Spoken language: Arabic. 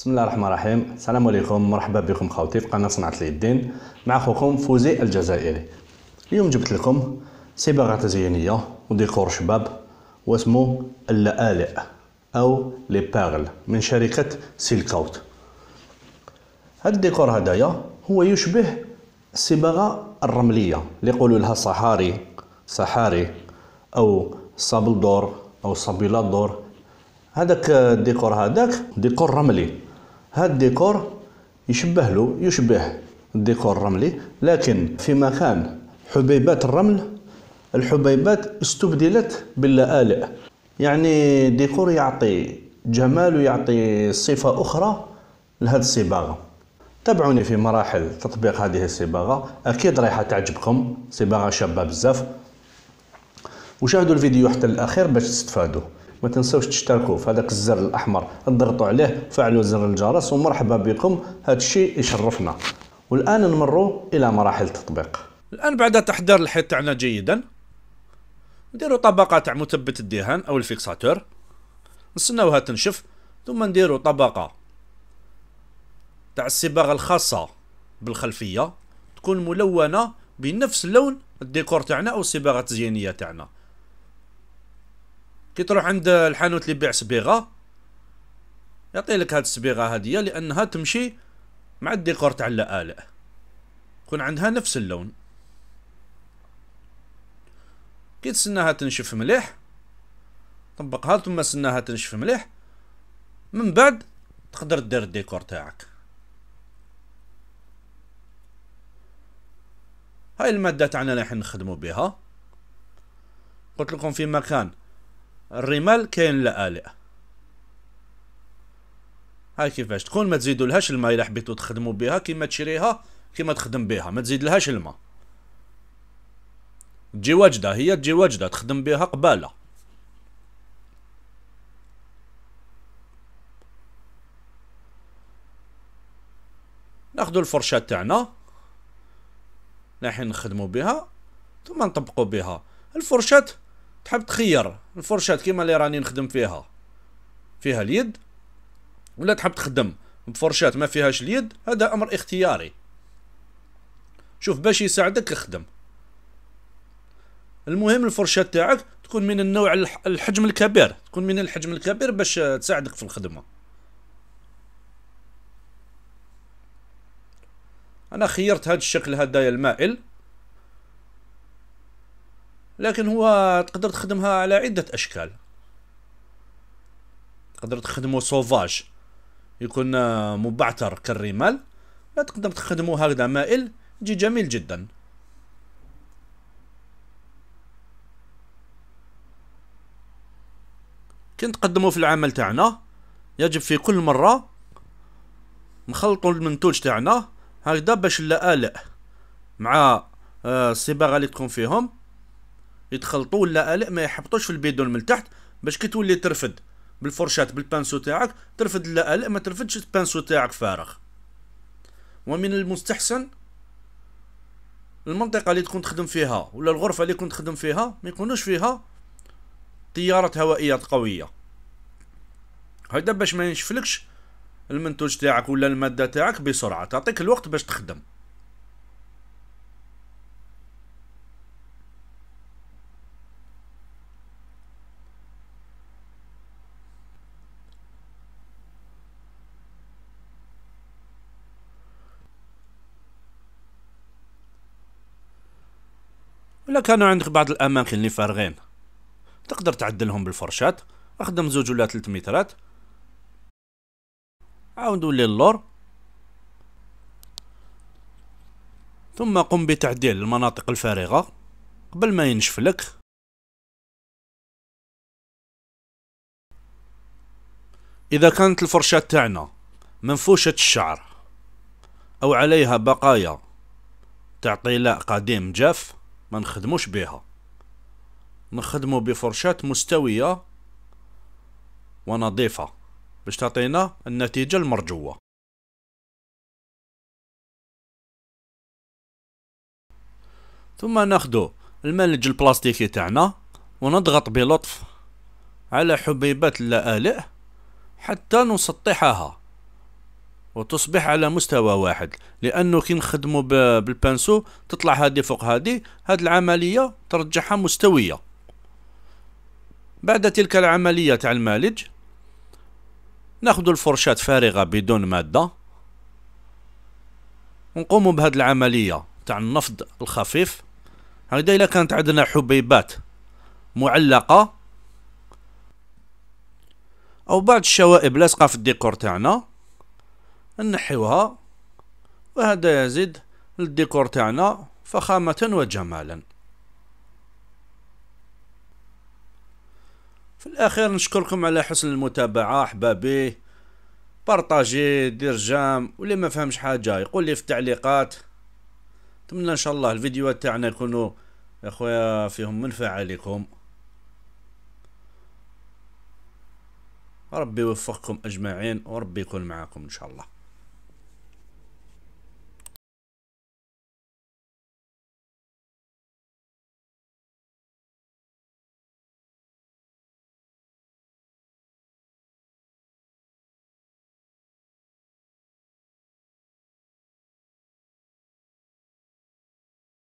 بسم الله الرحمن الرحيم. السلام عليكم، مرحبا بكم خاوتي في قناة صنعة اليدين مع اخوكم فوزي الجزائري. اليوم جبت لكم صباغة تزيينية وديكور شباب واسمه اللآلئ او لي باغل من شركة سيلكوت. هاد الديكور هدايا هو يشبه الصباغة الرملية اللي يقولوا لها صحاري او صابل دور او صابيلات دور. هذاك الديكور هذاك ديكور رملي. هاد الديكور يشبه الديكور الرملي، لكن في مكان حبيبات الرمل الحبيبات استبدلت باللآلئ، يعني ديكور يعطي جمال ويعطي صفة أخرى لهاد الصباغة. تابعوني في مراحل تطبيق هذه الصباغة، أكيد رايحة تعجبكم، صباغة شابة بزاف، وشاهدوا الفيديو حتى الأخير باش تستفادوا. ما تنسوش تشتركوا في هذاك الزر الأحمر، اضغطوا عليه وفعلوا زر الجرس، ومرحبا بكم، هذا الشيء يشرفنا. والآن نمروا إلى مراحل التطبيق. الآن بعد تحضير الحيط تاعنا جيدا نديروا طبقة تاع مثبت الدهان أو الفيكساتور، نستناوها تنشف، ثم نديروا طبقة تاع الصباغة الخاصة بالخلفية تكون ملونة بنفس لون الديكور تاعنا أو الصباغة التزيينية تاعنا. كي تروح عند الحانوت اللي يبيع صبيغه يعطيلك هاد الصبيغه هاديه لانها تمشي مع الديكور تاع اللآلئ، يكون عندها نفس اللون. كي تسناها تنشف مليح طبقها، ثم سناها تنشف مليح، من بعد تقدر دير الديكور تاعك. هاي الماده تاعنا اللي راح نخدموا بها، قلت لكم في مكان الرمال كاين لآلئ. هاي كيفاش تكون، ما تزيدوا لهاش الماء الا حبيتوا تخدموا بها، كيما تشريها كيما تخدم بها ما تزيد لهاش الماء، تجي واجده، هي تجي واجده تخدم بها قباله. ناخذوا الفرشه تاعنا رايحين نخدموا بها ثم نطبقوا بها. الفرشه تحب تخير الفرشات كيما اللي راني نخدم فيها اليد، ولا تحب تخدم بفرشات ما فيهاش اليد، هذا امر اختياري، شوف باش يساعدك اخدم. المهم الفرشات تاعك تكون من النوع الحجم الكبير، تكون من الحجم الكبير باش تساعدك في الخدمة. انا خيرت هذا الشكل هدايا المائل، لكن هو تقدر تخدمها على عدة أشكال، تقدر تخدمه صوفاج يكون مبعتر كالرمال، لا تقدر تخدمه هكذا مائل، يجي جميل جدا. كي نتقدمو في العمل تاعنا يجب في كل مرة نخلطو المنتوج تاعنا هكذا باش اللآلئ مع الصباغة اللي تكون فيهم يتخلطوا، اللآلئ ما يحبطوش في البيدون من تحت، باش كي تولي ترفد بالفرشات بالبانسو تاعك ترفد اللآلئ، ما ترفدش البانسو تاعك فارغ. ومن المستحسن المنطقة اللي تكون تخدم فيها ولا الغرفة اللي كنت تخدم فيها ما يكونوش فيها تيارات هوائية قوية، هيدا باش ما ينشفلكش المنتوج تاعك ولا المادة تاعك بسرعة، تعطيك الوقت باش تخدم. ولا كانوا عندك بعض الاماكن اللي فارغين تقدر تعدلهم بالفرشات، اخدم زوج ولا 3 مترات، عاودوا لي اللور، ثم قم بتعديل المناطق الفارغه قبل ما ينشف لك. اذا كانت الفرشات تاعنا منفوشه الشعر او عليها بقايا تاع طلاء قديم جاف ما نخدموش بها، نخدمو بفرشات مستوية ونظيفة باش تعطينا النتيجة المرجوة. ثم ناخدو الملج البلاستيكي تاعنا ونضغط بلطف على حبيبات اللآلئ حتى نسطحها وتصبح على مستوى واحد، لأنه كي نخدمو بالبانسو تطلع هذه فوق هذه، هذه العملية ترجعها مستوية. بعد تلك العملية تاع المالج ناخذ الفرشاة فارغة بدون مادة ونقوم بهذه العملية تاع النفض الخفيف. هذا إلا كانت عندنا حبيبات معلقة أو بعض الشوائب لاصقة في الديكور تاعنا نحيوها، وهذا يزيد للديكور تاعنا فخامة وجمالا. في الأخير نشكركم على حسن المتابعة أحبابي، بارطاجي، دير جام، واللي ما فهمش حاجة يقول لي في التعليقات. نتمنى ان شاء الله الفيديوهات تاعنا يكونوا يا خويا فيهم منفعة لكم. ربي يوفقكم أجمعين وربي يكون معاكم إن شاء الله.